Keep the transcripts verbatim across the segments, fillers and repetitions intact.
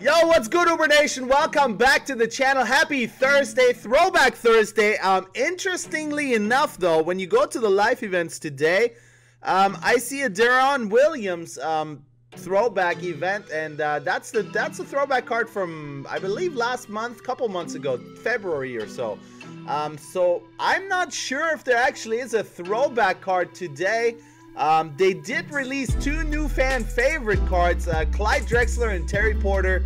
Yo, what's good, UberNation? Welcome back to the channel. Happy Thursday, Throwback Thursday. Um, interestingly enough, though, when you go to the live events today, um, I see a Deron Williams um, throwback event, and uh, that's the that's the throwback card from, I believe, last month, couple months ago, February or so. Um, so I'm not sure if there actually is a throwback card today. Um, they did release two new fan favorite cards, uh, Clyde Drexler and Terry Porter,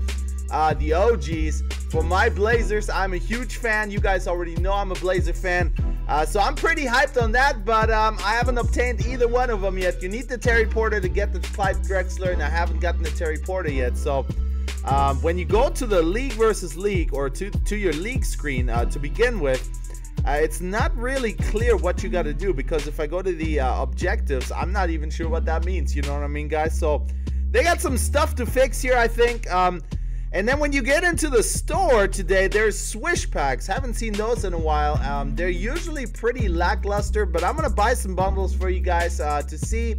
uh, the O Gs. For my Blazers, I'm a huge fan. You guys already know I'm a Blazer fan. Uh, so I'm pretty hyped on that, but um, I haven't obtained either one of them yet. You need the Terry Porter to get the Clyde Drexler, and I haven't gotten the Terry Porter yet. So um, when you go to the league versus league, or to, to your league screen uh, to begin with, Uh, it's not really clear what you got to do, because if I go to the uh, objectives, I'm not even sure what that means. You know what I mean, guys? So they got some stuff to fix here, I think. Um, and then when you get into the store today, there's Swish packs. Haven't seen those in a while. Um, they're usually pretty lackluster, but I'm gonna buy some bundles for you guys uh, to see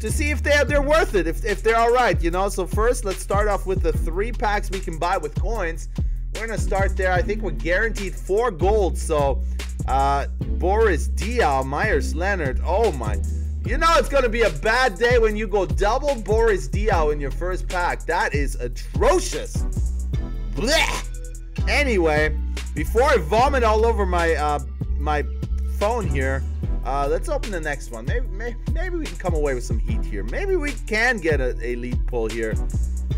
to see if they're they're worth it, if if they're all right, you know. So first, let's start off with the three packs we can buy with coins. We're gonna start there. I think we're guaranteed four gold. So uh, Boris Diaw, Myers Leonard. Oh my, you know it's gonna be a bad day when you go double Boris Diaw in your first pack. That is atrocious. Blech. Anyway, before I vomit all over my uh, my phone here, uh, let's open the next one. Maybe, maybe maybe we can come away with some heat here. Maybe we can get a elite pull here.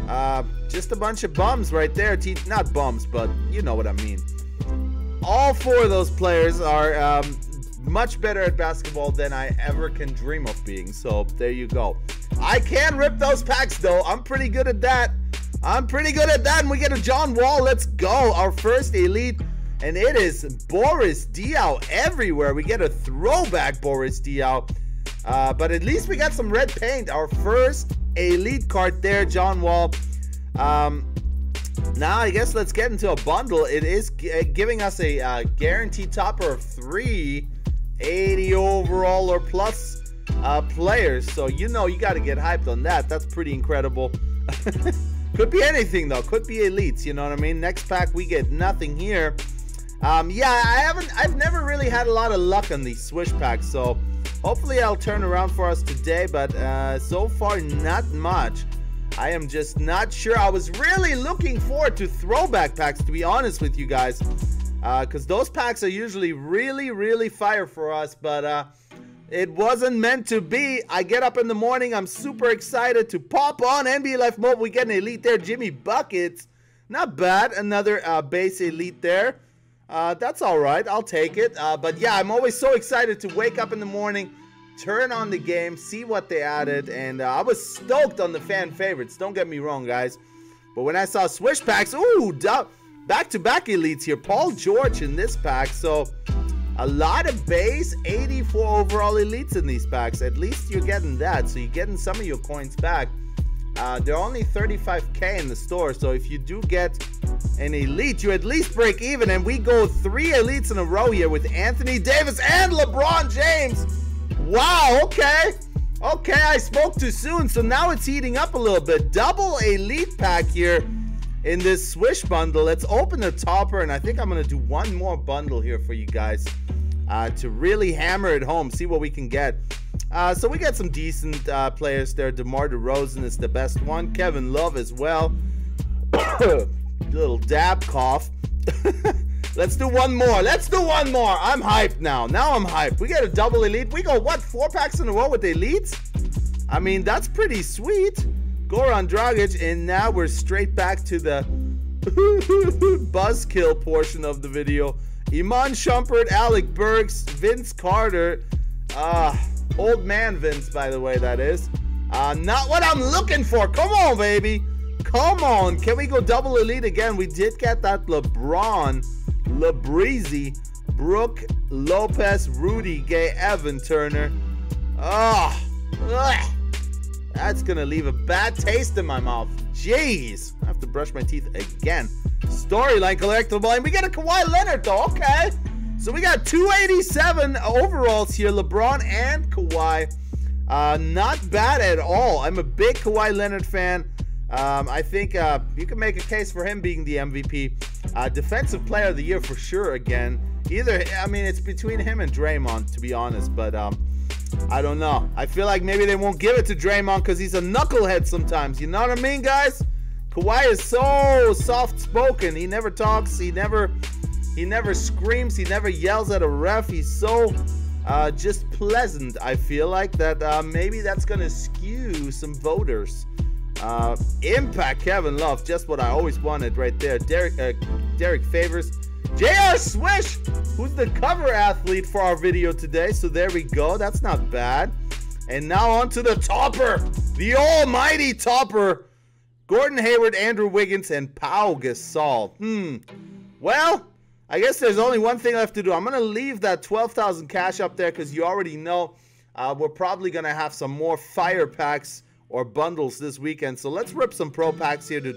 Uh, just a bunch of bums right there. Te not bums, but you know what I mean. All four of those players are um, much better at basketball than I ever can dream of being. So there you go. I can rip those packs, though. I'm pretty good at that. I'm pretty good at that. And we get a John Wall. Let's go. Our first elite. And it is Boris Diaw everywhere. We get a throwback Boris Diaw. Uh, but at least we got some red paint. Our first elite card there, John Wall. Um, now I guess let's get into a bundle. It is giving us a uh, guaranteed topper of three eighty overall or plus uh, players. So you know you got to get hyped on that. That's pretty incredible. Could be anything though. Could be elites. You know what I mean? Next pack we get nothing here. Um, yeah, I haven't. I've never really had a lot of luck on these Swish packs. So hopefully I'll turn around for us today, but uh, so far not much. I am just not sure. I was really looking forward to throwback packs, to be honest with you guys, because uh, those packs are usually really, really fire for us, but uh, it wasn't meant to be. I get up in the morning. I'm super excited to pop on N B A Live Mobile. We get an elite there, Jimmy Buckets. Not bad. Another uh, base elite there. Uh, that's all right. I'll take it. Uh, but yeah, I'm always so excited to wake up in the morning, turn on the game, see what they added. And uh, I was stoked on the fan favorites. Don't get me wrong, guys. But when I saw Swish packs, ooh, back-to-back elites here. Paul George in this pack. So a lot of base, eighty-four overall elites in these packs. At least you're getting that. So you're getting some of your coins back. Uh, they're only thirty-five K in the store, so if you do get an elite, you at least break even. And we go three elites in a row here with Anthony Davis and LeBron James. Wow, okay. Okay, I spoke too soon, so now it's heating up a little bit. Double elite pack here in this Swish bundle. Let's open the topper, and I think I'm going to do one more bundle here for you guys uh, to really hammer it home, see what we can get. Uh, so we got some decent uh, players there. DeMar DeRozan is the best one. Kevin Love as well. Little dab cough. Let's do one more. Let's do one more. I'm hyped now. Now I'm hyped. We got a double elite. We go, what, four packs in a row with elites? I mean, that's pretty sweet. Goran Dragic. And now we're straight back to the buzzkill portion of the video. Iman Shumpert, Alec Burks, Vince Carter. Ah. Uh, Old man Vince, by the way, that is. Uh, not what I'm looking for. Come on, baby. Come on. Can we go double elite again? We did get that LeBron, LeBreezy, Brooke, Lopez, Rudy, Gay, Evan, Turner. Oh, ugh. That's going to leave a bad taste in my mouth. Jeez. I have to brush my teeth again. Storyline collectible. And we get a Kawhi Leonard, though. Okay. So we got two eighty-seven overalls here, LeBron and Kawhi. Uh, not bad at all. I'm a big Kawhi Leonard fan. Um, I think uh, you can make a case for him being the M V P. Uh, defensive player of the year for sure again. Either, I mean, it's between him and Draymond, to be honest, but um, I don't know. I feel like maybe they won't give it to Draymond because he's a knucklehead sometimes. You know what I mean, guys? Kawhi is so soft-spoken. He never talks. He never, he never screams. He never yells at a ref. He's so uh, just pleasant, I feel like, that uh, maybe that's going to skew some voters. Uh, impact Kevin Love, just what I always wanted right there. Derek, uh, Derek Favors. J R Swish, who's the cover athlete for our video today. So there we go. That's not bad. And now on to the topper. The almighty topper. Gordon Hayward, Andrew Wiggins, and Pau Gasol. Hmm. Well, I guess there's only one thing left to do. I'm going to leave that twelve thousand cash up there because you already know uh, we're probably going to have some more fire packs or bundles this weekend. So let's rip some pro packs here to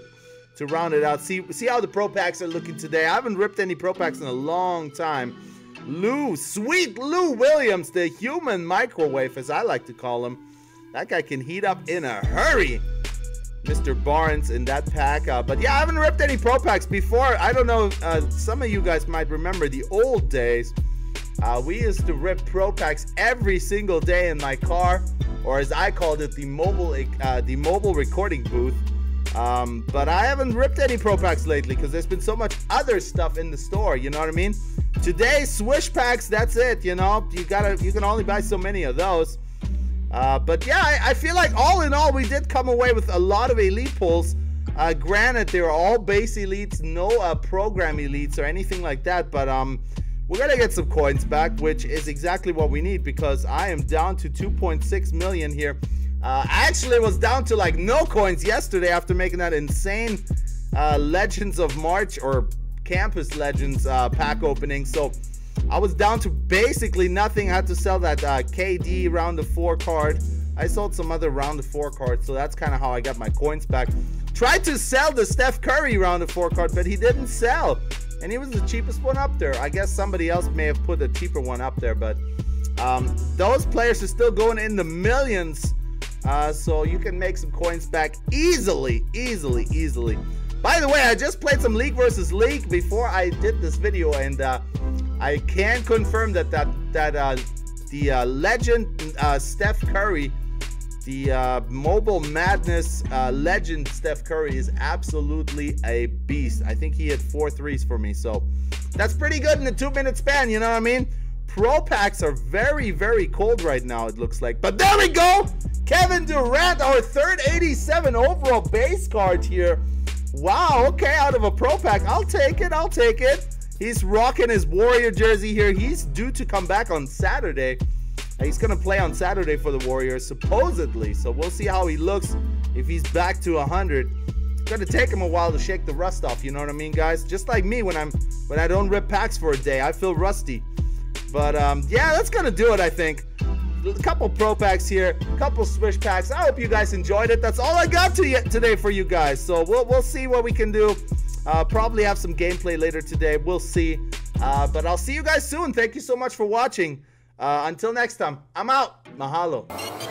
to round it out. See, see how the pro packs are looking today. I haven't ripped any pro packs in a long time. Lou, sweet Lou Williams, the human microwave, as I like to call him. That guy can heat up in a hurry. Mister Barnes in that pack. Uh, but yeah, I haven't ripped any pro packs before. I don't know, uh, some of you guys might remember the old days. Uh, we used to rip pro packs every single day in my car, or as I called it, the mobile, uh, the mobile recording booth. Um, but I haven't ripped any pro packs lately because there's been so much other stuff in the store. You know what I mean? Today, Swish packs. That's it. You know, you gotta, you can only buy so many of those. Uh, but yeah, I, I feel like all in all, we did come away with a lot of elite pulls. Uh, granted, they were all base elites, no uh, program elites or anything like that. But um, we're gonna get some coins back, which is exactly what we need because I am down to two point six million here. Uh, I actually was down to like no coins yesterday after making that insane uh, Legends of March or Campus Legends uh, pack opening. So I was down to basically nothing. I had to sell that uh, K D round of four card. I sold some other round of four cards, so that's kind of how I got my coins back. Tried to sell the Steph Curry round of four card, but he didn't sell. And he was the cheapest one up there. I guess somebody else may have put a cheaper one up there, but um, those players are still going in the millions. Uh, so you can make some coins back easily, easily, easily. By the way, I just played some League versus League before I did this video, and uh, I can confirm that that that uh, the uh, legend uh, Steph Curry, the uh, mobile madness uh, legend Steph Curry is absolutely a beast. I think he hit four threes for me, so that's pretty good in a two-minute span. You know what I mean? Pro packs are very, very cold right now, it looks like. But there we go! Kevin Durant, our third eighty-seven overall base card here. Wow, okay, out of a pro pack. I'll take it, I'll take it. He's rocking his Warrior jersey here. He's due to come back on Saturday. He's going to play on Saturday for the Warriors, supposedly. So we'll see how he looks if he's back to one hundred. It's going to take him a while to shake the rust off, you know what I mean, guys? Just like me when, I'm, when I don't rip packs for a day. I feel rusty. But, um, yeah, that's going to do it, I think. A couple pro packs here, a couple Swish packs. I hope you guys enjoyed it. That's all I got to you today for you guys. So we'll, we'll see what we can do. Uh, probably have some gameplay later today. We'll see. Uh, but I'll see you guys soon. Thank you so much for watching. Uh, until next time, I'm out. Mahalo.